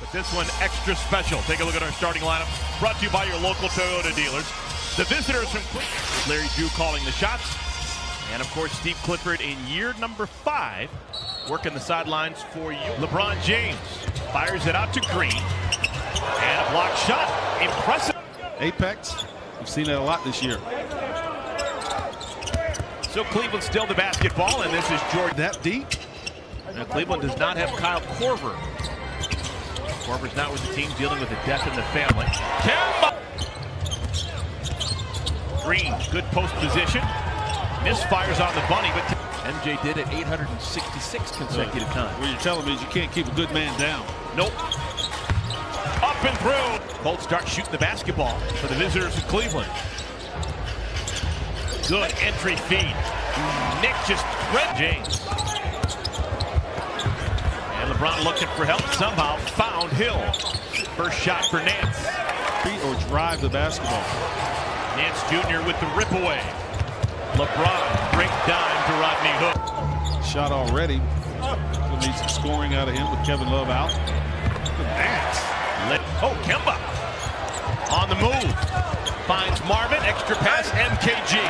But this one extra special. Take a look at our starting lineup. Brought to you by your local Toyota dealers. The visitors from Cleveland, Larry Drew calling the shots. And of course, Steve Clifford in year number 5, working the sidelines for you. LeBron James fires it out to Green. And a block shot. Impressive. Apex. We've seen it a lot this year. So Cleveland still the basketball, and this is Jordan. That deep. Now Cleveland does not have Kyle Korver. Korver's not with the team, dealing with a death in the family. Kemba! Green, good post position. Misfires on the bunny, but MJ did it 866 consecutive times. What you're telling me is you can't keep a good man down. Nope. Up and through. Colts start shooting the basketball for the visitors of Cleveland. Good entry feed. Nick just thread James. And LeBron looking for help. Somehow found Hill. First shot for Nance. Feet or drive the basketball. Nance Jr. with the rip away. LeBron, great dime to Rodney Hood. Shot already. We'll need some scoring out of him with Kevin Love out. Nance. Oh, Kemba. On the move. Finds Marvin, extra pass, MKG.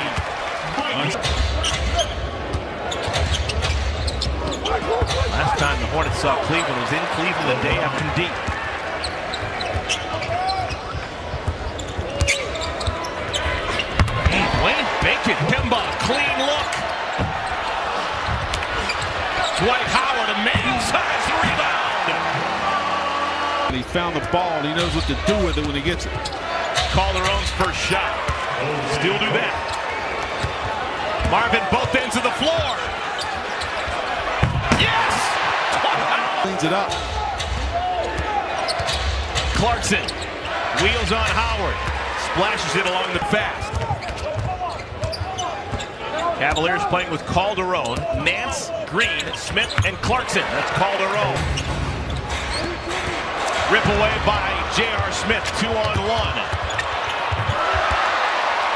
Last time the Hornets saw Cleveland was in Cleveland the day after deep. Wayne Bacon, Kemba, clean look. Dwight Howard, a man-sized rebound. And he found the ball, and he knows what to do with it when he gets it. Calderon's first shot. Still do that. Marvin, both ends of the floor. Yes! Cleans it up. Clarkson wheels on Howard. Splashes it along the fast. Cavaliers playing with Calderon, Nance, Green, Smith, and Clarkson. That's Calderon. Rip away by J.R. Smith, 2-on-1.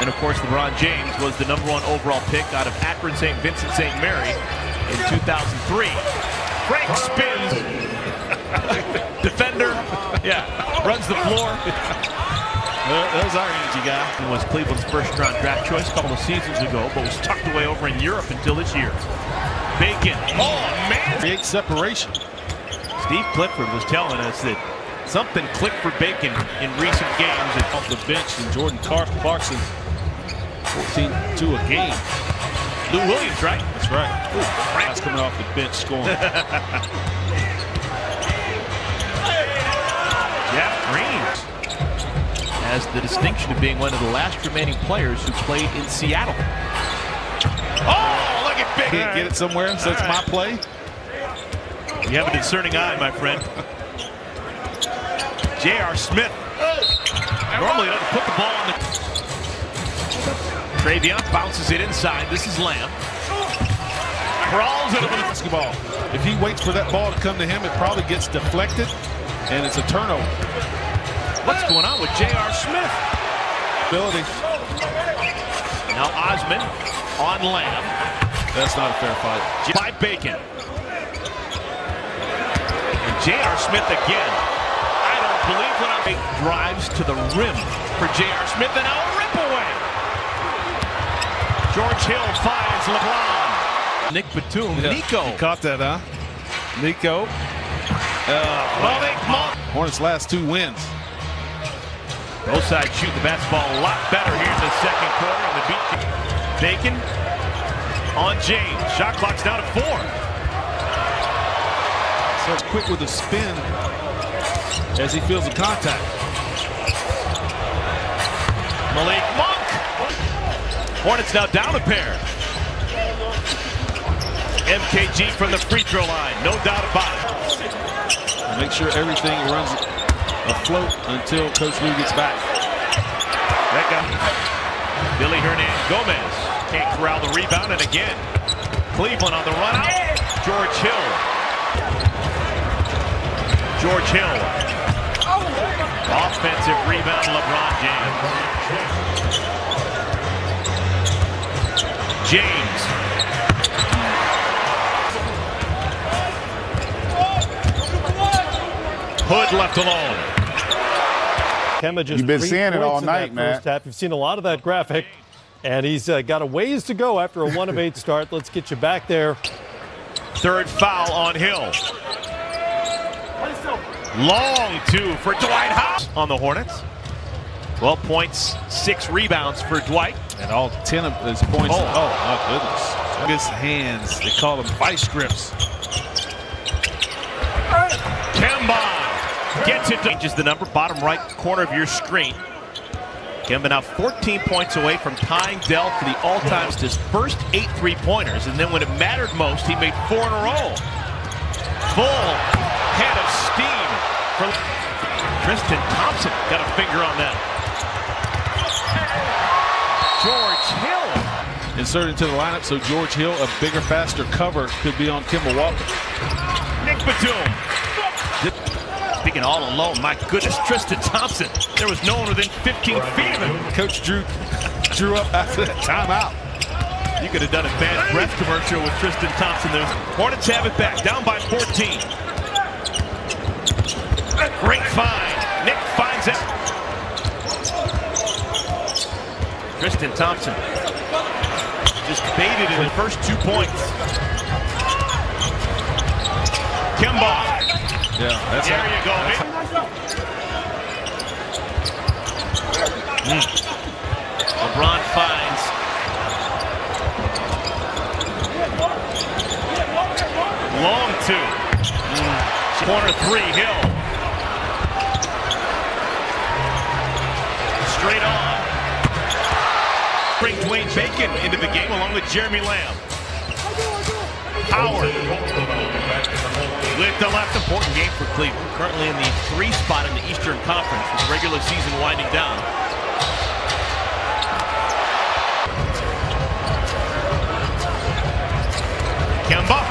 And of course, LeBron James was the number 1 overall pick out of Akron St. Vincent St. Mary in 2003. Frank spins. Defender. Yeah. Runs the floor. Well, that was our energy guy. He was Cleveland's first-round draft choice a couple of seasons ago, but was tucked away over in Europe until this year. Bacon. Oh, man. Create separation. Steve Clifford was telling us that something clicked for Bacon in recent games. And off the bench, and Jordan Clarkson. 14-2 a game. Lou Williams, right? That's right. Frank's coming off the bench scoring. Jeff Green has the distinction of being one of the last remaining players who played in Seattle. Oh, look at Big. Can't get it somewhere, so it's my play. You have a discerning eye, my friend. J.R. Smith. Normally doesn't put the ball in the... Travion bounces it inside. This is Lamb. Crawls it over the basketball. If he waits for that ball to come to him, it probably gets deflected, and it's a turnover. What's going on with J.R. Smith? Ability. Now Osman on Lamb. That's not a fair fight. By Bacon. And J.R. Smith again. I don't believe what I'm... Drives to the rim for J.R. Smith, and now a rip away. George Hill finds LeBron. Nick Batum. Yeah. Nico. You caught that, huh? Nico. Malik Monk. Hornets' last 2 wins. Both sides shoot the basketball a lot better here in the second quarter on the beat. Bacon on James. Shot clock's down to 4. So quick with a spin as he feels the contact. Malik Monk. Hornets now down a pair. MKG from the free throw line, no doubt about it. Make sure everything runs afloat until Coach Lou gets back. That guy, Billy Hernandez, Gomez can't corral the rebound, and again, Cleveland on the run out. George Hill. George Hill. Offensive rebound, LeBron James. James. Hood left alone. Kemba just, you've been seeing it all night, man. You've seen a lot of that graphic, and he's got a ways to go after a 1-of-8 start. Let's get you back there. Third foul on Hill. Long two for Dwight Howard on the Hornets. 12 points, 6 rebounds for Dwight. And all 10 of his points. Oh my goodness. His hands, they call them vice grips. Kemba gets it. Changes the number, bottom right corner of your screen. Kemba now 14 points away from tying Dell for the all-time, his first 8 three-pointers. And then when it mattered most, he made 4 in a row. Full head of steam for Tristan Thompson. Got a finger on that. George Hill inserted into the lineup, so George Hill, a bigger, faster cover could be on Kemba Walker. Nick Batum. Speaking all alone, my goodness, Tristan Thompson. There was no one within 15 feet of him. Coach Drew drew up after that timeout. You could have done a bad breath commercial with Tristan Thompson there. Hornets have it back, down by 14. Great find. Nick finds it. Tristan Thompson just baited in the first 2 points. Kemba. Yeah, that's there it. You go, man. LeBron finds. Long two. Corner 3, Hill. Straight on. Bring Dwayne Bacon into the game along with Jeremy Lamb. Howard with the left, important game for Cleveland. Currently in the 3 spot in the Eastern Conference with the regular season winding down. Kemba.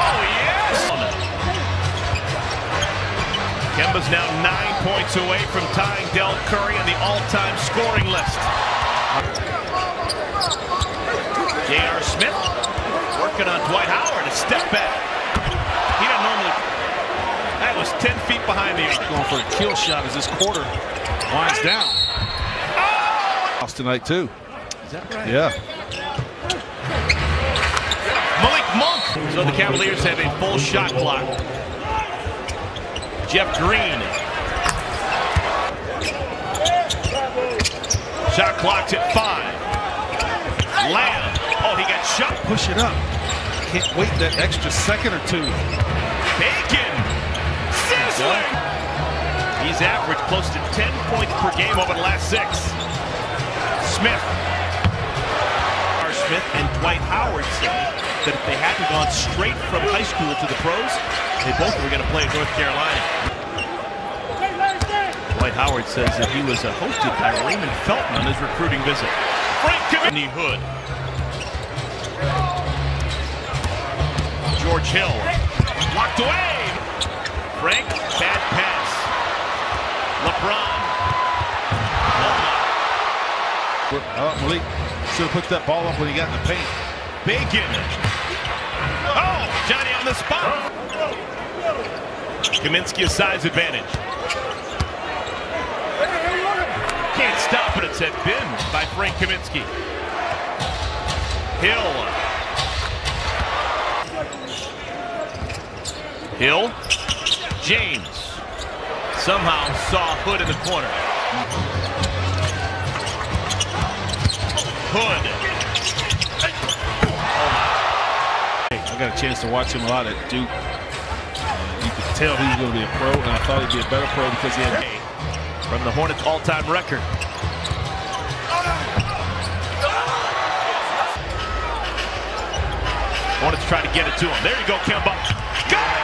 Oh, yes! Kemba's now 9 points away from tying Del Curry on the all-time scoring list. J.R. Smith working on Dwight Howard, a step back. He doesn't normally. That was 10 feet behind the arc. Going for a kill shot as this quarter winds down. Lost tonight too. Is that right? Yeah. Malik Monk. So the Cavaliers have a full shot clock. Jeff Green. Shot clocked at 5. Lamb. Oh, he got shot. Push it up. Can't wait that extra second or 2. Bacon. Sizzling. He's averaged close to 10 points per game over the last 6. Smith. R. Smith and Dwight Howard say that if they hadn't gone straight from high school to the pros, they both were going to play at North Carolina. Dwight Howard says that he was hosted by Raymond Felton on his recruiting visit. Frank Kaminsky. Hood. George Hill. Blocked away. Frank, bad pass. LeBron. Oh, Malik should have put that ball up when he got in the paint. Bacon. Oh, Johnny on the spot. Kaminsky a size advantage. Can't stop it. It's at bin by Frank Kaminsky. Hill. Hill. James. Somehow saw Hood in the corner. Hood. I got a chance to watch him a lot at Duke. You could tell he was going to be a pro, and I thought he'd be a better pro because he had... From the Hornets' all-time record. Hornets try to get it to him. There you go, Kemba. Go!